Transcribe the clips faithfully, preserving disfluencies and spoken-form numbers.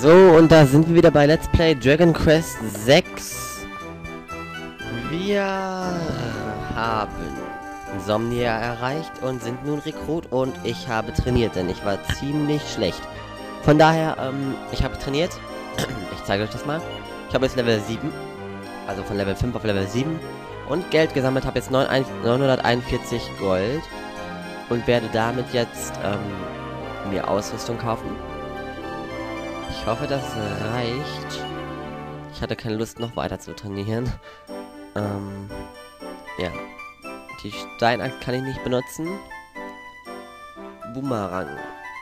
So, und da sind wir wieder bei Let's Play Dragon Quest sechs. Wir haben Insomnia erreicht und sind nun Rekrut, und ich habe trainiert, denn ich war ziemlich schlecht. Von daher, ähm, ich habe trainiert. Ich zeige euch das mal. Ich habe jetzt Level sieben, also von Level fünf auf Level sieben, und Geld gesammelt, habe jetzt neunhunderteinundvierzig Gold und werde damit jetzt ähm, mir Ausrüstung kaufen. Ich hoffe, das reicht. Ich hatte keine Lust, noch weiter zu trainieren. Ähm, ja. Die Steinakt kann ich nicht benutzen. Boomerang.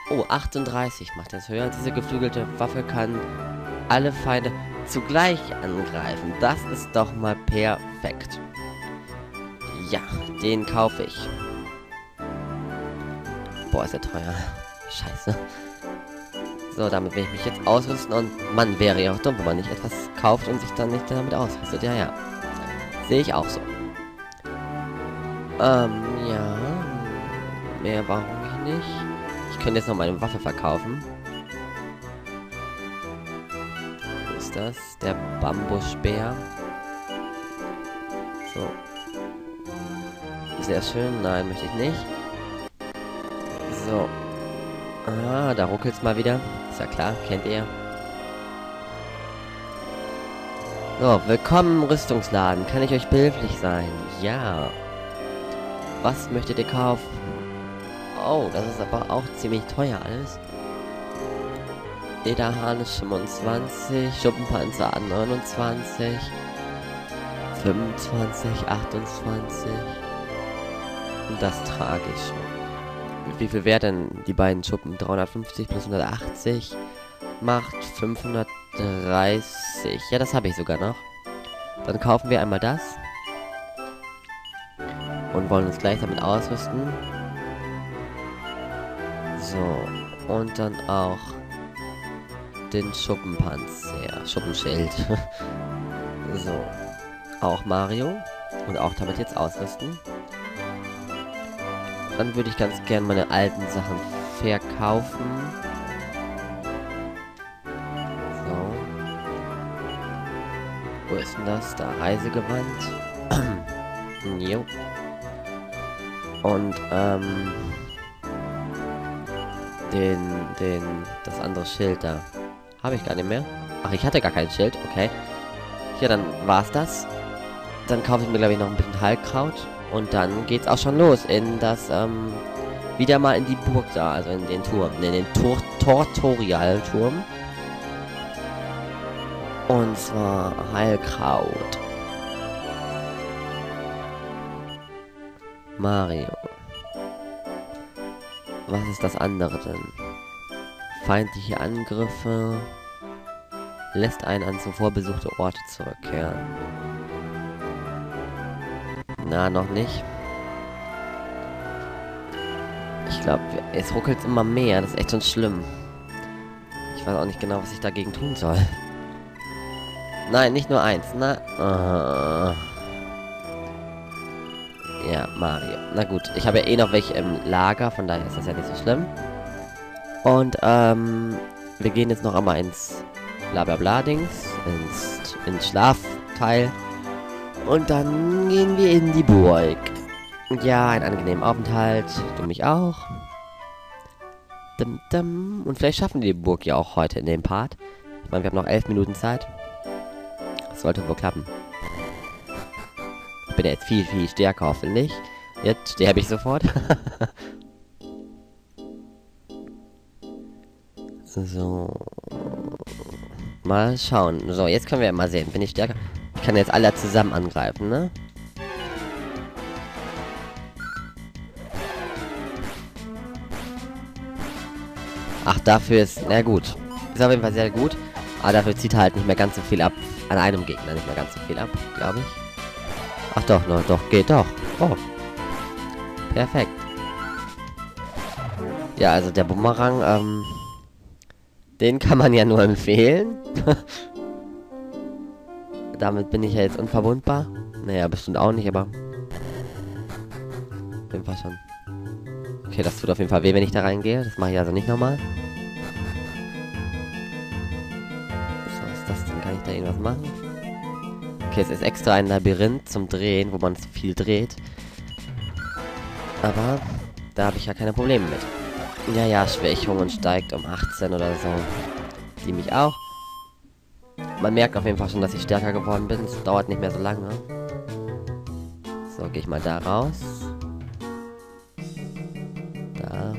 Oh, achtunddreißig macht das höher. Diese geflügelte Waffe kann alle Feinde zugleich angreifen. Das ist doch mal perfekt. Ja, den kaufe ich. Boah, ist der teuer. Scheiße. So, damit will ich mich jetzt ausrüsten, und man wäre ja auch dumm, wenn man nicht etwas kauft und sich dann nicht damit ausrüstet. Ja, ja. Sehe ich auch so. Ähm, ja. Mehr brauche ich nicht. Ich könnte jetzt noch meine Waffe verkaufen. Wo ist das? Der Bambusspeer. So. Sehr schön. Nein, möchte ich nicht. So. Ah, da ruckelt's mal wieder. Ist ja klar, kennt ihr. So, willkommen im Rüstungsladen. Kann ich euch behilflich sein? Ja. Was möchtet ihr kaufen? Oh, das ist aber auch ziemlich teuer alles. Edahan ist fünfundzwanzig, Schuppenpanzer an neunundzwanzig, fünfundzwanzig, achtundzwanzig. Und das trage ich schon. Wie viel wert denn die beiden Schuppen? dreihundertfünfzig plus hundertachtzig macht fünfhundertdreißig. Ja, das habe ich sogar noch. Dann kaufen wir einmal das. Und wollen uns gleich damit ausrüsten. So. Und dann auch den Schuppenpanzer. Schuppenschild. So. Auch Mario. Und auch damit jetzt ausrüsten. Dann würde ich ganz gern meine alten Sachen verkaufen. So. Wo ist denn das? Da, Reisegewand. Jo. Und, ähm... Den, den... Das andere Schild da. Habe ich gar nicht mehr. Ach, ich hatte gar kein Schild. Okay. Ja, dann war's das. Dann kaufe ich mir, glaube ich, noch ein bisschen Heilkraut. Und dann geht's auch schon los in das, ähm, wieder mal in die Burg da, also in den Turm, in den Tor Tortuliaturm. Und zwar Heilkraut. Mario. Was ist das andere denn? Feindliche Angriffe. Lässt einen an zuvor besuchte Orte zurückkehren. Na, noch nicht. Ich glaube, es ruckelt immer mehr. Das ist echt schon schlimm. Ich weiß auch nicht genau, was ich dagegen tun soll. Nein, nicht nur eins. Na, uh. ja, Mario. Na gut, ich habe ja eh noch welche im Lager, von daher ist das ja nicht so schlimm. Und ähm, wir gehen jetzt noch einmal ins Blablabla-Dings, ins, ins Schlafteil. Und dann gehen wir in die Burg. Ja, einen angenehmen Aufenthalt. Du mich auch. Dum, dum. Und vielleicht schaffen wir die Burg ja auch heute in dem Part. Ich meine, wir haben noch elf Minuten Zeit. Das sollte wohl klappen. Ich bin ja jetzt viel, viel stärker, hoffentlich. Jetzt sterbe ich sofort. So. Mal schauen. So, jetzt können wir ja mal sehen. Bin ich stärker? Ich kann jetzt alle zusammen angreifen, ne? Ach, dafür ist... Na gut. Ist auf jeden Fall sehr gut. Aber dafür zieht er halt nicht mehr ganz so viel ab. An einem Gegner nicht mehr ganz so viel ab, glaube ich. Ach doch, no, doch, geht doch. Oh. Perfekt. Ja, also der Bumerang, ähm... den kann man ja nur empfehlen. Damit bin ich ja jetzt unverwundbar. Naja, bestimmt auch nicht, aber... Auf jeden Fall schon. Okay, das tut auf jeden Fall weh, wenn ich da reingehe. Das mache ich also nicht nochmal. Kann ich da irgendwas machen? Okay, es ist extra ein Labyrinth zum Drehen, wo man viel dreht. Aber da habe ich ja keine Probleme mit. Ja, ja, Schwächungen steigt um achtzehn oder so. Ziemlich auch. Man merkt auf jeden Fall schon, dass ich stärker geworden bin. Es dauert nicht mehr so lange. So, gehe ich mal da raus. Da.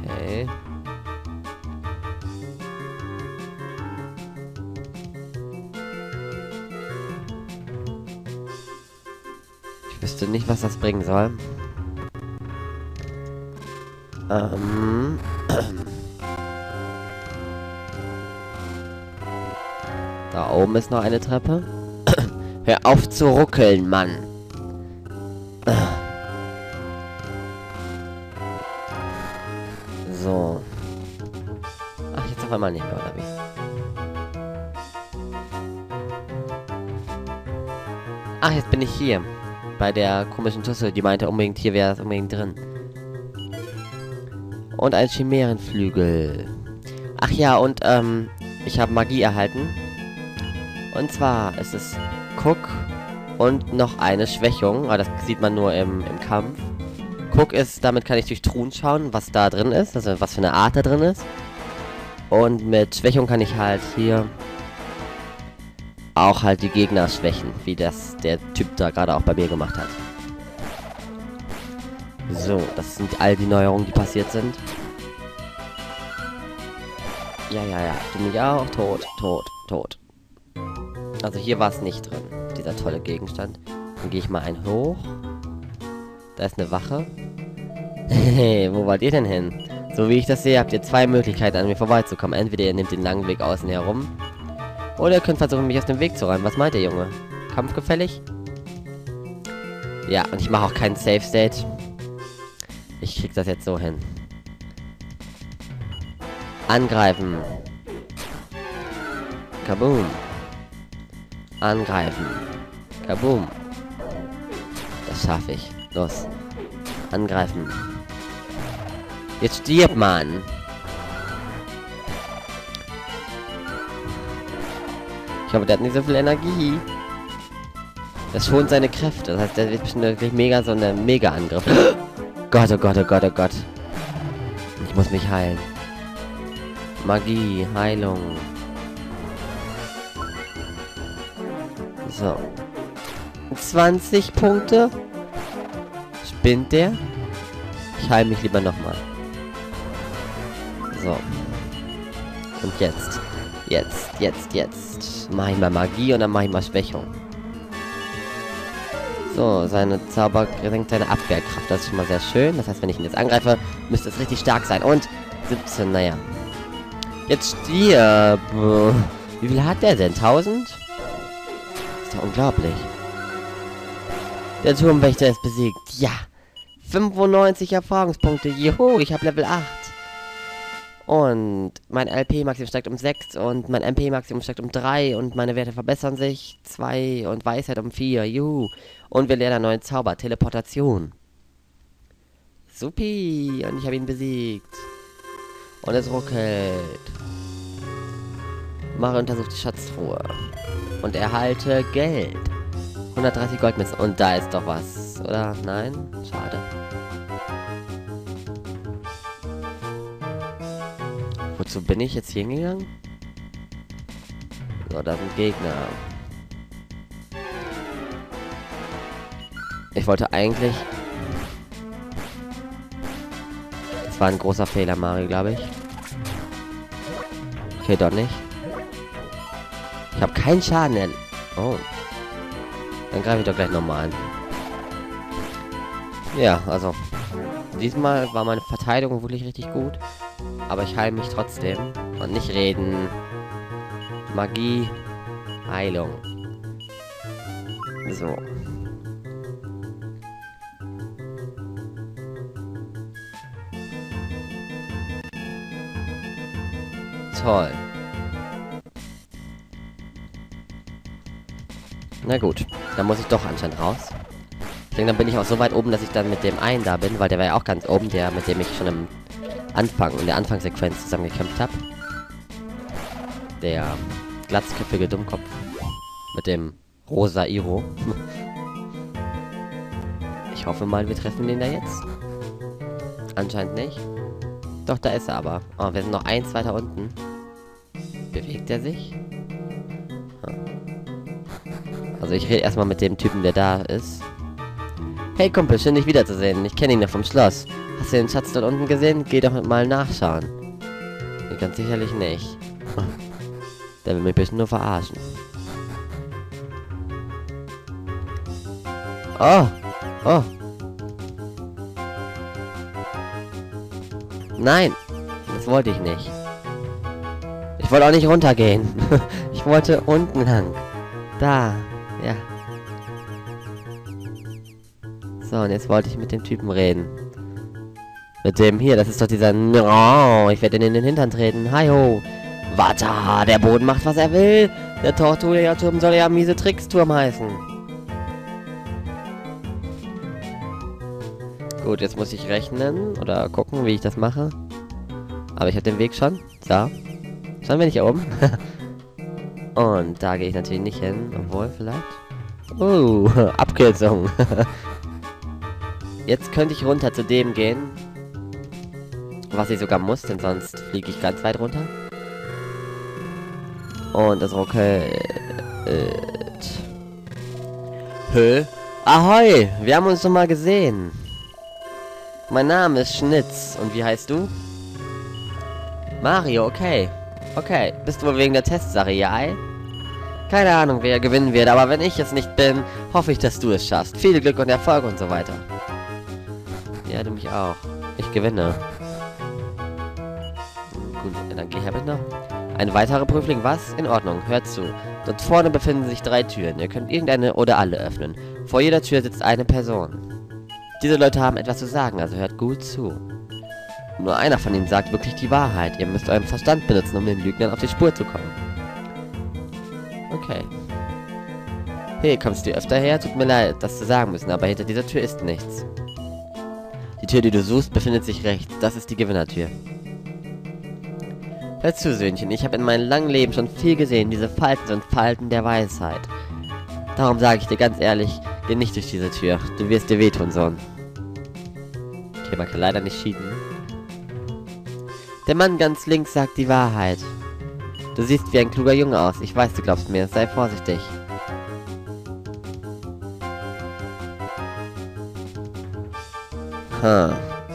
Okay. Ich wüsste nicht, was das bringen soll. Ähm. Da oben ist noch eine Treppe. Hör auf zu ruckeln, Mann. So. Ach, jetzt auf einmal nicht mehr, oder wie? Ach, jetzt bin ich hier. Bei der komischen Tussel, die meinte unbedingt, hier wäre es unbedingt drin. Und ein Chimärenflügel. Ach ja, und ähm, ich habe Magie erhalten. Und zwar ist es Cook und noch eine Schwächung. Aber das sieht man nur im, im Kampf. Cook ist, damit kann ich durch Truhen schauen, was da drin ist. Also was für eine Art da drin ist. Und mit Schwächung kann ich halt hier auch halt die Gegner schwächen. Wie das der Typ da gerade auch bei mir gemacht hat. So, das sind all die Neuerungen, die passiert sind. Ja, ja, ja. Du mich auch. Tot, tot, tot. Also hier war es nicht drin, dieser tolle Gegenstand. Dann gehe ich mal einen hoch. Da ist eine Wache. Hey, wo wollt ihr denn hin? So wie ich das sehe, habt ihr zwei Möglichkeiten, an mir vorbeizukommen. Entweder ihr nehmt den langen Weg außen herum. Oder ihr könnt versuchen, mich aus dem Weg zu räumen. Was meint ihr, Junge? Kampfgefällig? Ja, und ich mache auch keinen Safe State. Ich krieg das jetzt so hin. Angreifen. Kaboom. Angreifen. Kaboom. Das schaffe ich. Los. Angreifen. Jetzt stirbt man. Ich hoffe, der hat nicht so viel Energie. Das schont seine Kräfte. Das heißt, der wird bestimmt wirklich mega so eine Mega-Angriff. Gott, oh Gott, oh Gott, oh Gott. Ich muss mich heilen. Magie, Heilung. So. zwanzig Punkte. Spinnt der? Ich heile mich lieber nochmal. So. Und jetzt. Jetzt, jetzt, jetzt. Mach ich mal Magie und dann mach ich mal Schwächung. So, seine Zauber senkt seine Abwehrkraft. Das ist schon mal sehr schön. Das heißt, wenn ich ihn jetzt angreife, müsste es richtig stark sein. Und siebzehn, naja. Jetzt stirb. Wie viel hat der denn? tausend? Ist doch unglaublich. Der Turmwächter ist besiegt. Ja. fünfundneunzig Erfahrungspunkte. Juhu, ich habe Level acht. Und mein L P-Maximum steigt um sechs und mein M P-Maximum steigt um drei und meine Werte verbessern sich. zwei und Weisheit um vier. Juhu. Und wir lernen einen neuen Zauber. Teleportation. Supi. Und ich habe ihn besiegt. Und es ruckelt. Mario untersucht die Schatztruhe. Und erhalte Geld. hundertdreißig Goldmünzen. Und da ist doch was, oder? Nein? Schade. Wozu bin ich jetzt hier hingegangen? So, da sind Gegner. Ich wollte eigentlich... Das war ein großer Fehler, Mario, glaube ich. Okay, doch nicht. Ich habe keinen Schaden. Oh. Dann greife ich doch gleich nochmal an. Ja, also... Diesmal war meine Verteidigung wirklich richtig gut. Aber ich heile mich trotzdem. Und nicht reden. Magie. Heilung. So. Toll. Na gut. Dann muss ich doch anscheinend raus. Ich denke, dann bin ich auch so weit oben, dass ich dann mit dem einen da bin. Weil der war ja auch ganz oben. Der, mit dem ich schon im... Anfang, in der Anfangssequenz zusammengekämpft habe. Der glatzköpfige Dummkopf mit dem rosa Iro. Ich hoffe mal, wir treffen den da jetzt. Anscheinend nicht. Doch, da ist er aber. Oh, wir sind noch eins weiter unten. Bewegt er sich? Also ich rede erstmal mit dem Typen, der da ist. Hey Kumpel, schön dich wiederzusehen. Ich kenne ihn ja vom Schloss. Hast du den Schatz dort unten gesehen? Geh doch mal nachschauen. Nee, ganz sicherlich nicht. Der will mich ein bisschen nur verarschen. Oh! Oh! Nein! Das wollte ich nicht. Ich wollte auch nicht runtergehen. Ich wollte unten lang. Da. Ja. So, und jetzt wollte ich mit dem Typen reden. Mit dem hier, das ist doch dieser... Oh, ich werde den in den Hintern treten. Hi ho. Warte, der Boden macht, was er will. Der Tortuliaturm soll ja miese Tricksturm heißen. Gut, jetzt muss ich rechnen oder gucken, wie ich das mache. Aber ich habe den Weg schon. So. Schauen wir nicht hier oben. Und da gehe ich natürlich nicht hin, obwohl vielleicht... Oh, Abkürzung. Jetzt könnte ich runter zu dem gehen, was ich sogar muss, denn sonst fliege ich ganz weit runter. Und das ruckelt. Hö? Ahoi, wir haben uns schon mal gesehen. Mein Name ist Schnitz. Und wie heißt du? Mario, okay. Okay, bist du wohl wegen der Testsache hier, ei? Keine Ahnung, wer gewinnen wird, aber wenn ich es nicht bin, hoffe ich, dass du es schaffst. Viel Glück und Erfolg und so weiter. Ja, du mich auch. Ich gewinne. Gut, dann geh her bitte. Ein weiterer Prüfling, was? In Ordnung, hört zu. Dort vorne befinden sich drei Türen. Ihr könnt irgendeine oder alle öffnen. Vor jeder Tür sitzt eine Person. Diese Leute haben etwas zu sagen, also hört gut zu. Nur einer von ihnen sagt wirklich die Wahrheit. Ihr müsst euren Verstand benutzen, um den Lügnern auf die Spur zu kommen. Okay. Hey, kommst du öfter her? Tut mir leid, das zu sagen müssen, aber hinter dieser Tür ist nichts. Die Tür, die du suchst, befindet sich rechts. Das ist die Gewinnertür. Hör zu, Söhnchen, ich habe in meinem langen Leben schon viel gesehen, diese Falten sind Falten der Weisheit. Darum sage ich dir ganz ehrlich, geh nicht durch diese Tür. Du wirst dir wehtun, Sohn. Okay, man kann leider nicht schieben. Der Mann ganz links sagt die Wahrheit. Du siehst wie ein kluger Junge aus. Ich weiß, du glaubst mir. Sei vorsichtig. Hm.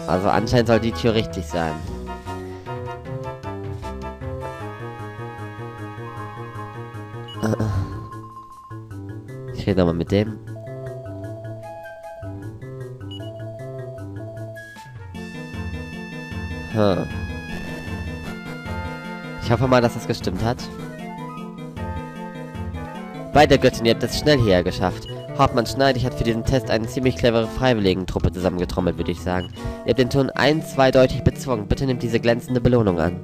Also anscheinend soll die Tür richtig sein. Ich rede nochmal mit dem. Hm. Ich hoffe mal, dass das gestimmt hat. Bei der Göttin, ihr habt es schnell hierher geschafft. Hauptmann Schneidig hat für diesen Test eine ziemlich clevere Freiwilligentruppe zusammengetrommelt, würde ich sagen. Ihr habt den Turn eins zweideutig bezwungen. Bitte nehmt diese glänzende Belohnung an.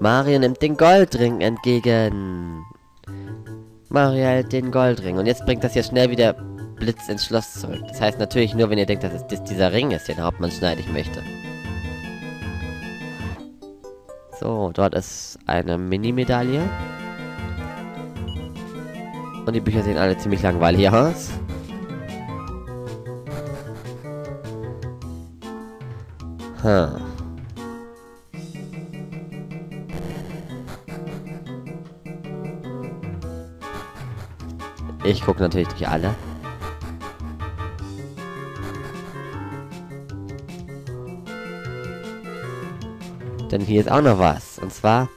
Mario nimmt den Goldring entgegen. Mario hält den Goldring. Und jetzt bringt das hier schnell wieder Blitz ins Schloss zurück. Das heißt natürlich nur, wenn ihr denkt, dass es dass dieser Ring ist, den Hauptmann Schneidig möchte. So, dort ist eine Mini-Medaille. Und die Bücher sehen alle ziemlich langweilig aus. Hm. Ich gucke natürlich durch alle. Denn hier ist auch noch was. Und zwar...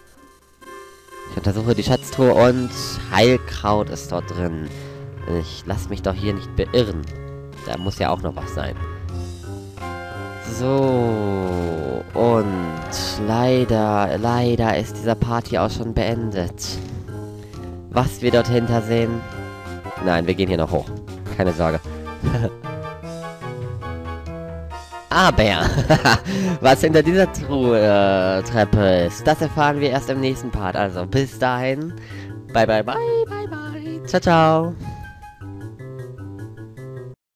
Ich untersuche die Schatztruhe und... Heilkraut ist dort drin. Ich lasse mich doch hier nicht beirren. Da muss ja auch noch was sein. So... Und... Leider, leider ist dieser Party auch schon beendet. Was wir dort hinter sehen... Nein, wir gehen hier noch hoch. Keine Sorge. Aber, was hinter dieser Truhe, äh, Treppe ist, das erfahren wir erst im nächsten Part. Also bis dahin, bye bye bye, bye bye, ciao ciao.